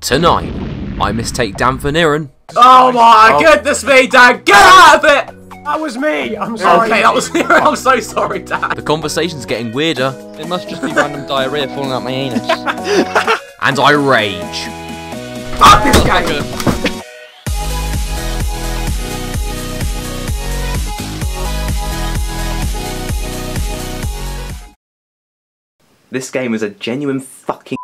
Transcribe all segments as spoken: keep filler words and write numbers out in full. Tonight, I mistake Dan for Niran. Oh my oh. goodness me, Dan! Get out of it! That was me! I'm sorry. Okay, that was Niran. I'm so sorry, Dan. The conversation's getting weirder. It must just be random diarrhea falling out my anus. And I rage. Fuck this guy! This game is a genuine fucking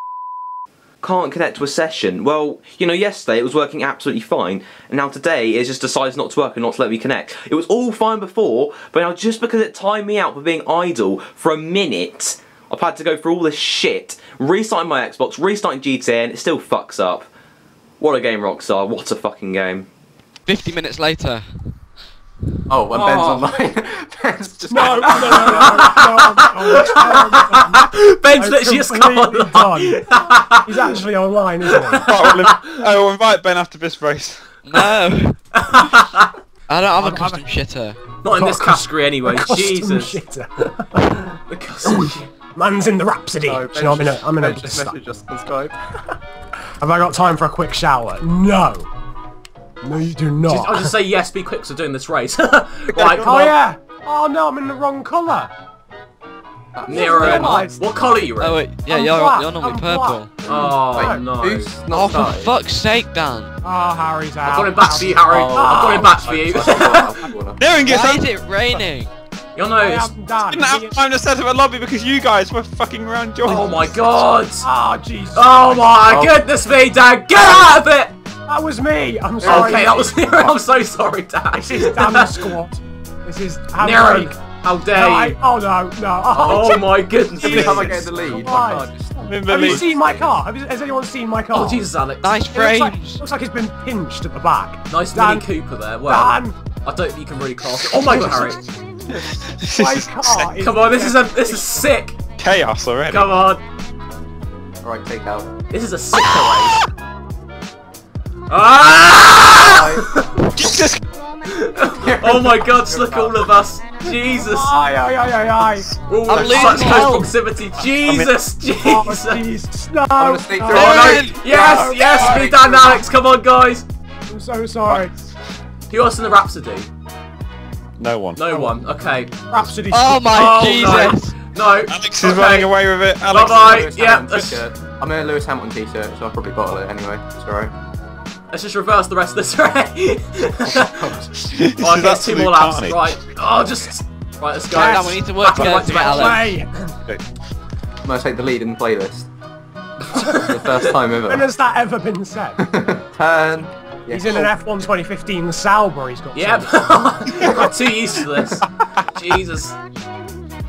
can't connect to a session. Well, you know, yesterday it was working absolutely fine, and now today it just decides not to work and not to let me connect. It was all fine before, but now just because it timed me out for being idle for a minute, I've had to go through all this shit, restarting my Xbox, restarting G T A, and it still fucks up. What a game, Rockstar. What a fucking game. fifty minutes later. Oh, when oh. Ben's online. Ben's just... No, no, no, no, no, Ben's literally just come online. Done. He's actually online, isn't he? Oh, we'll invite Ben after this race. No. I don't have a custom shitter. Not in this category anyway, Jesus. Custom shitter. The custom man's in the Rhapsody. No, you know, I'm in a... I'm in a just message us on Skype. Have I got time for a quick shower? No. No, you do not. Just, I'll just say yes, be quick, so doing this race. Right, oh, on. yeah. Oh, no, I'm in the wrong colour. Niran, what colour are you in? Oh, wait, yeah, I'm you're, you're normally purple. Black. Oh, no. Wait, no, for fuck's sake, Dan. Oh, Harry's out. I've got it back for you, Harry. Oh, I've got it back for you. Niran gets out. Why is it raining? You'll know. I didn't have time to set up a lobby because you guys were fucking around your... Oh, my God. Oh, Jesus. Oh, my oh. goodness me, Dan. Get out of it. That was me! I'm sorry. Okay, that was Niran. I'm so sorry, Dad. This is damn squad. This is Niran. How dare no, I, you? Oh no, no. Oh, oh my goodness. Every time I get the lead, my car just... Have lead. you seen my car? Have you, has anyone seen my car? Oh Jesus, Alex. Nice frame. It looks, like, looks like it's been pinched at the back. Nice Dan, Mini Cooper there. Wow. Dan. I don't think you can really class it. Oh my God, Harry. My car is... Come on, this is a this is sick. Chaos already. Come on. Alright, take out. This is a sick race. Ah! Jesus! Oh my God! Look, all of us. Jesus! Aye, aye, aye, aye, aye. Ooh, I'm losing close proximity. Jesus! Jesus! Oh, Jesus. No! Oh, no. Yes! No, yes! Be done, Alex. Come on, guys. I'm so sorry. Who else in the Rhapsody? No one. No one. Okay. Rhapsody. Oh my oh, Jesus! No. no. Alex is okay. running away with it. Alex bye bye. Yeah. I'm in a Lewis Hamilton T-shirt, so I'll probably bottle it anyway. It's alright. Let's just reverse the rest of this race. Oh, there's two more laps, carnage. Right? Oh, just right. Let's go. Yes. No, we need to work together. Right. I'm gonna take the lead in the playlist. The first time ever. When has that ever been said? Turn. Yes. He's in an F one twenty fifteen Sauber. He's got. Yep. I'm too used to this. Jesus.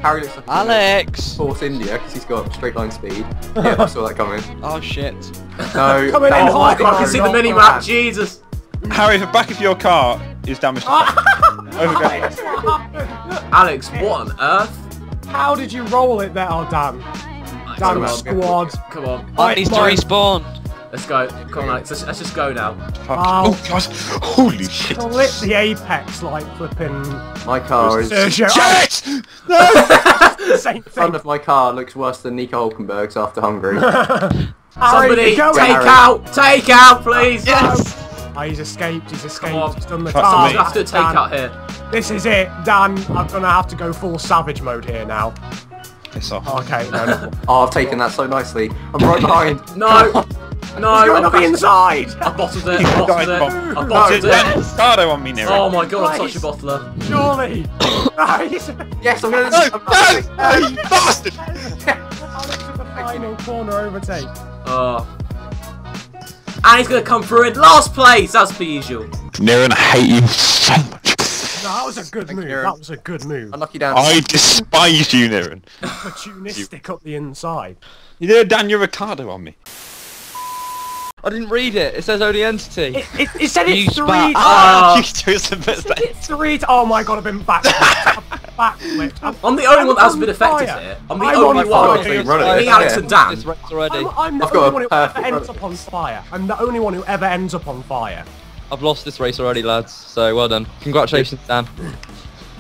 Harry looks like Alex. Force India because he's got straight line speed. Yeah, I saw that coming. Oh shit. No. Coming in oh, I can see the mini map. Jesus. Harry, the back of your car is damaged. Alex. Alex, what on earth? How did you roll it there? Oh damn. Damn squad. Come on. I right, needs to respawn. Let's go. Come on, Alex. Let's, let's just go now. Oh, oh gosh. Holy shit. Split the apex like flipping. My car is. Shit! No! The same thing. The front of my car looks worse than Nico Hulkenberg's after Hungary. Somebody, Harry, take out! Take out, please! Yes! Oh, he's escaped, he's escaped. He's done the car. Someone's got to take out here. This is it, Dan. I'm gonna have to go full savage mode here now. Piss off. Okay, no, no. Oh, I've taken that so nicely. I'm right behind. No! No! You're not be inside! I bottled it, I bottled it. I bottled it. Ricciardo on me, Niran. Oh my God, I'm such a bottler. Surely! Yes, I'm gonna. No! No! You bastard! Alex in the final corner overtake. Oh. And he's going to come through in last place, as per usual. Niran, I hate you so much. No, that was a good Thank move. Niran. That was a good move. Unlucky Dan. I despise you, Niran. Opportunistic up the inside. You did a Daniel Ricciardo on me. I didn't read it. It says only entity. It, it, it said it three times. Oh, it three Oh my God, I've been backflipped. Backflipped. I'm the only one that hasn't been affected here. I'm the only one. Me, Alex and Dan. I'm the only one who ever ends up on fire. I'm the only one who ever ends up on fire. I've lost this race already, lads. So well done. Congratulations, Dan.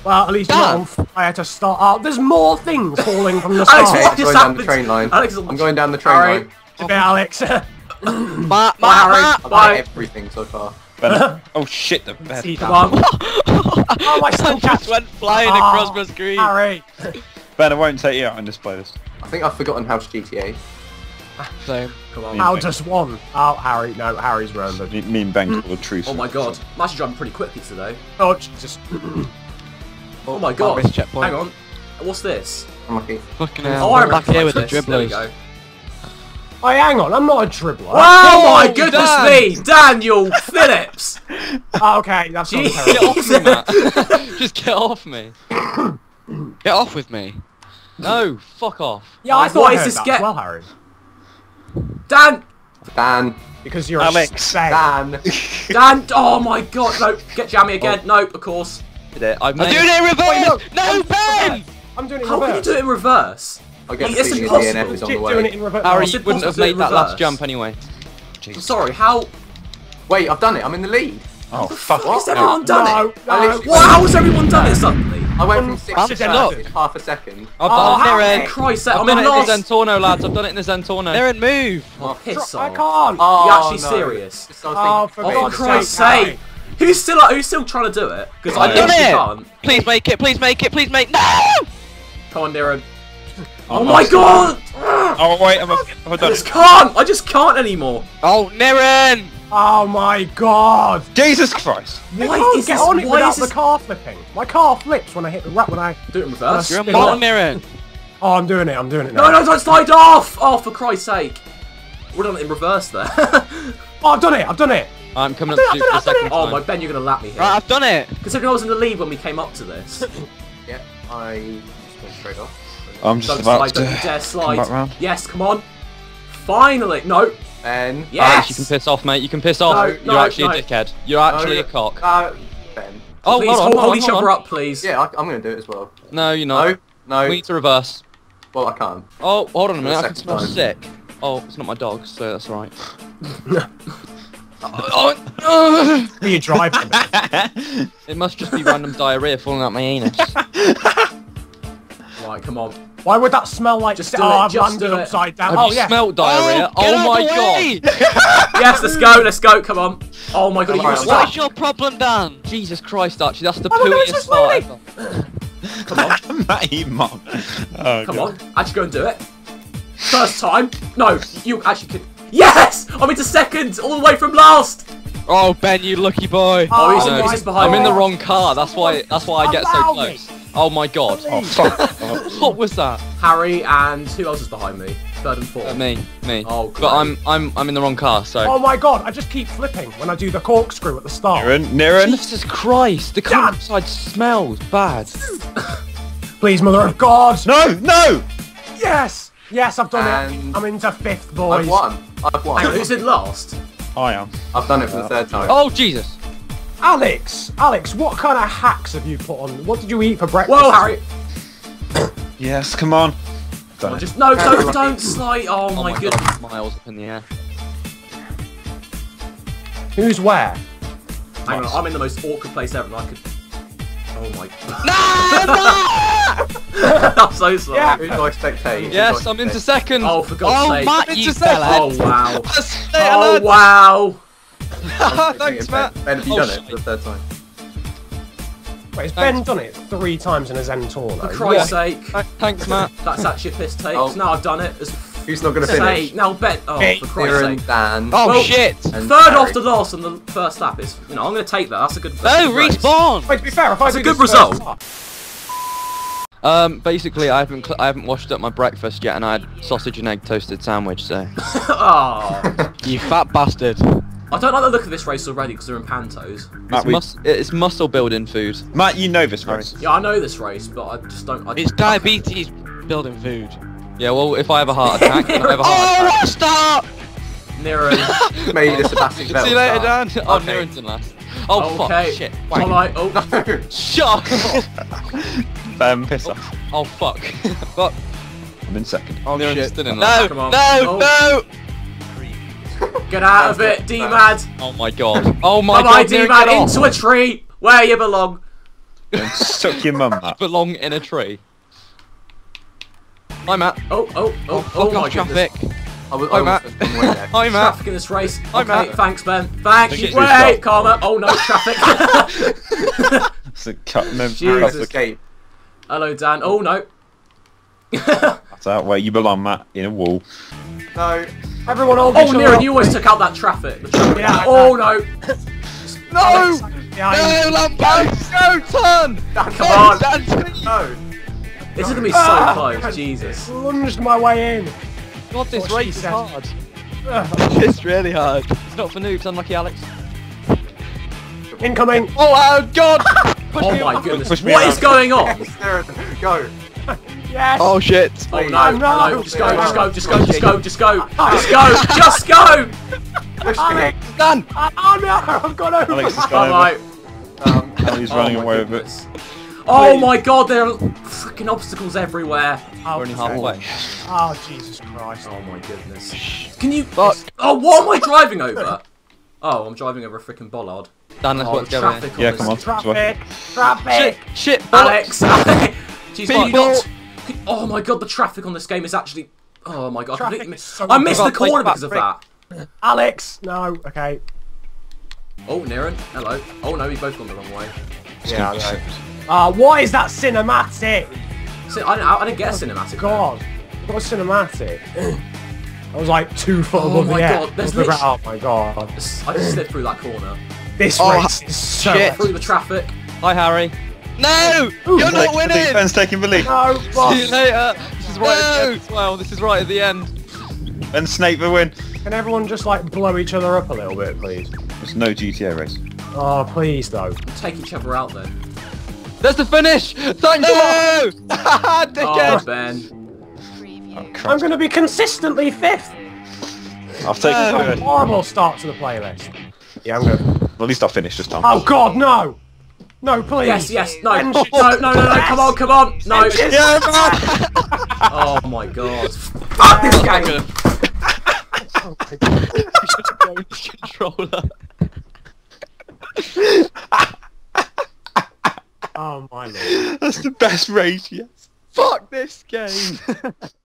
Well, at least you're on fire to start out. There's more things falling from the sky. Alex, what just happened? I'm going down the train line. I'm going down the train line. Alex. Ma, ma, ma. Everything so far. But, oh shit, the bed. Oh, my son just went flying oh, across my screen. Harry. Ben, I won't take you out on this playlist. I think I've forgotten how to G T A. So, come on. How does one? Oh, Harry. No, Harry's random. Me, me and Ben called a truce. Oh my god. Master driving pretty quickly today. Oh, just. oh, oh my god. Hang on. What's this? I'm lucky. Fucking hell. Oh, I'm back here with the dribblers. There we go. Oh, hang on, I'm not a dribbler. Wow, oh my goodness Dan. me, Daniel Phillips! oh, okay, that's not terrible. Get off me, Matt. Just get off me. Get off with me. No, fuck off. Yeah, I, I thought I heard this that get... as well, Harry. Dan! Dan. Because you're Alex. a Dan. Dan, oh my god, no, get jammy again. Oh. Nope, of course. Did it. I'm doing it in reverse! Wait, no, no, Ben! I'm doing it in How reverse. How can you do it in reverse? I guess it's impossible. D N F is on the way. Harry, you wouldn't have made that last jump anyway. Jesus. I'm sorry, how? Wait, I've done it. I'm in the lead. Oh fuck! Has everyone done it? How has everyone done it suddenly? I went from six to seven, half a second. Oh, Niran! Christ, I'm in last. I've done it in the Zentorno, lads. I've done it in the Zentorno. Niran, move! Oh, piss off! I can't. Are you actually serious? Oh, for Christ's sake! Who's still who's still trying to do it? Because I literally can't. Please make it! Please make it! Please make no! Come on, Niran. Oh, oh my god! god! Oh wait, I'm a, I'm a I just can't! I just can't anymore! Oh, Niran! Oh my god! Jesus Christ! Why, why is this? On it why is this? the car flipping? My car flips when I hit the wrap when I do it in reverse. You're a bottom, Niran! Oh, I'm doing it, I'm doing it now. No, no, don't slide off! Oh, for Christ's sake! We're done it in reverse there. oh, I've done it, I've done it! I'm coming I've up to the second it. time. Oh my, Ben, you're gonna lap me here. Right, I've done it! Considering I was in the lead when we came up to this. yeah, I just went straight off. I'm just don't about slide, to don't dare slide. Come back round. Yes, come on. Finally, no. Ben, yes. Alex, you can piss off, mate. You can piss off. No, You're no, actually no. a dickhead. You're actually no, a cock. Uh, Ben. Oh, please, hold, hold, hold, hold each other up, please. Yeah, I, I'm going to do it as well. No, you're not. No, no. We need to reverse. Well, I can't. Oh, hold on a minute. I can smell sick. Oh, it's not my dog, so that's right. oh, oh. Are you driving? it must just be random diarrhea falling out my anus. Right, come on. Why would that smell like just oh, I've landed upside down? Oh, yeah. Smelled diarrhea. Oh, oh my god. yes, let's go, let's go, come on. Oh my god, you what's your problem, Dan? Jesus Christ, Archie, that's the pooiest start ever. Come on. Matty, mum. Oh, come god. on, actually go and do it. First time. No, you actually could. Yes! I'm into second, all the way from last. Oh, Ben, you lucky boy. Oh, he's, no, he's just behind I'm in the wrong car, that's why, that's why I get so close. Oh my god. Oh, fuck. what was that? Harry and who else is behind me? Third and fourth. Uh, me, me. Oh, great. But I'm I'm I'm in the wrong car, so. Oh my god, I just keep flipping when I do the corkscrew at the start. Niran, Niran. Jesus Christ, the countryside smells bad. Please, mother of God. No, no! Yes! Yes, I've done and it. I'm into fifth, boys. I've won. I've won. Who's in last? I am. I've done it for the third time. Oh Jesus! Alex, Alex, what kind of hacks have you put on? What did you eat for breakfast? Whoa, Harry! yes, come on. Don't oh, just, no, don't, don't slide. Oh, oh my, my goodness. God, miles up in the air. Who's where? Hang on, I'm in the most awkward place ever. I could. Oh my god. No! no! I'm so sorry. Yeah. Who do I spectate? Yes, I'm into second. Oh, for God's sake. Oh, Matt, you fell out. Oh, wow. oh, wow. Thanks, Ben, Matt. Ben, have you oh, done shit. it for the third time? Wait, has Ben done it three times in a Zentorno? For Christ's yeah. sake. Th thanks, Matt. That's actually a piss take. Oh. No, I've done it. It's Who's not going to finish? Now, Ben. Oh, hey, for Christ's sake. Dan. Oh, well, shit. Third Harry. off the last on the first lap is, you know, I'm going to take that. That's a good No, respawn. Wait, to be fair, if I That's do a good result. Um, basically, I haven't cl I haven't washed up my breakfast yet, and I had sausage and egg toasted sandwich, so. oh. You fat bastard. I don't like the look of this race already because they're in pantos. Matt, it's, we... mus it's muscle building food. Matt, you know this race. Yeah, I know this race, but I just don't. I it's don't diabetes know. building food. Yeah, well, if I have a heart attack, I have a heart attack. Oh, Rockstar! Niran. Maybe the Sebastian Vettel. See you later, Dan. Okay. Oh, Niran's in last. Oh, okay. fuck. Shit. All right. Oh, no. Shut up. um, piss off. Oh, fuck. Fuck. I'm in second. Oh, Niran's still in last. No, no, oh. no. Get out of it, D-Mad! Oh my god. Oh my Bye god, D-Mad, into a tree! Where you belong! Suck your mum, Matt. You belong in a tree. Hi, Matt. Oh, oh, oh, oh, oh my traffic. Goodness. I was, Hi, I Matt. Was the way there. Hi, Matt. Traffic in this race. Hi, okay, Matt. Thanks, Ben. Thanks. Wait, wait. Karma. Oh, no, traffic. It's a cut. No, Jesus. The hello, Dan. Oh, no. That's out where you belong, Matt. In a wall. No. Everyone on. Oh, Niran, you always took out that traffic. The traffic. Yeah, oh, no. No! No, Lambo! No, turn! Dan, come on. Dan, no. This is going to be so ah, close. Jesus. Lunged my way in. God, this oh, race is hard. It's really hard. It's not for noobs, unlucky Alex. Incoming! Oh, oh God! Oh my goodness! Push what is going on? Go! Yes! Oh shit! Oh no! Oh, no. no. Just, go, just go! Just go! Just go! Just go! Just go! Just go! Just go! Done! Oh no! I've gone over. Alex has gone right. um, oh, He's running oh, away with it. Oh please. My God, there are fucking obstacles everywhere. Oh, we're only halfway. Oh, Jesus Christ. Oh, my goodness. Can you... Fuck. Oh, what am I driving over? Oh, I'm driving over a freaking bollard. Dan, let's oh, watch traffic on yeah, this. Come on. Traffic. Traffic. Shit, shit, Alex. Jeez, Be not... Oh, my God, the traffic on this game is actually... Oh, my God. Traffic I missed, so I missed the corner because of that. Alex. No, okay. Oh, Niran. Hello. Oh, no, we've both gone the wrong way. Yeah, I know. Ah, uh, why is that cinematic? So, I, don't, I didn't get a cinematic. God, I got a cinematic. I was like two foot oh above the air. There's the literally... Oh my God! I just slid through that corner. This oh, race is so shit. Through the traffic. Hi, Harry. No, ooh, you're not winning. The Ben's taking the lead. No, boss. See you later. This is right no. at the end as well. This is right at the end. Ben Snape the win. Can everyone just like blow each other up a little bit, please? There's no G T A race. Oh, please though. We'll take each other out then. That's the finish! Thanks no! God! Oh, Ben. Oh, I'm going to be consistently fifth! I've taken a horrible start to the playlist. Yeah, I'm going to... Well, at least I'll finish this time. Oh, God, no! No, please! Yes, yes, no! No, no, no, no, no, come on, come on! No! Yeah, oh, my God. Fuck this game! Oh, my God. You should have blown his controller. Oh my lord. That's the best race yet. Fuck this game.